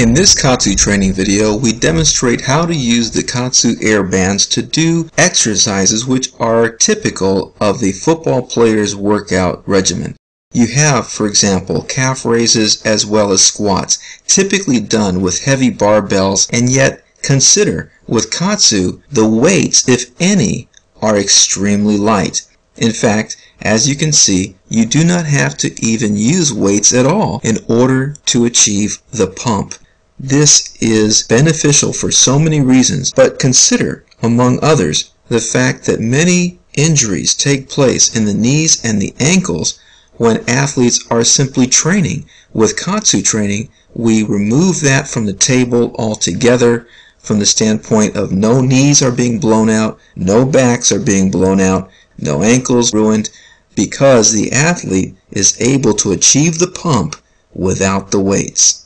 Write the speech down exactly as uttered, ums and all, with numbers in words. In this Katsu training video, we demonstrate how to use the Katsu air bands to do exercises which are typical of the football player's workout regimen. You have, for example, calf raises as well as squats, typically done with heavy barbells, and yet consider, with Katsu, the weights, if any, are extremely light. In fact, as you can see, you do not have to even use weights at all in order to achieve the pump. This is beneficial for so many reasons, but consider, among others, the fact that many injuries take place in the knees and the ankles when athletes are simply training. With Katsu training, we remove that from the table altogether from the standpoint of no knees are being blown out, no backs are being blown out, no ankles ruined, because the athlete is able to achieve the pump without the weights.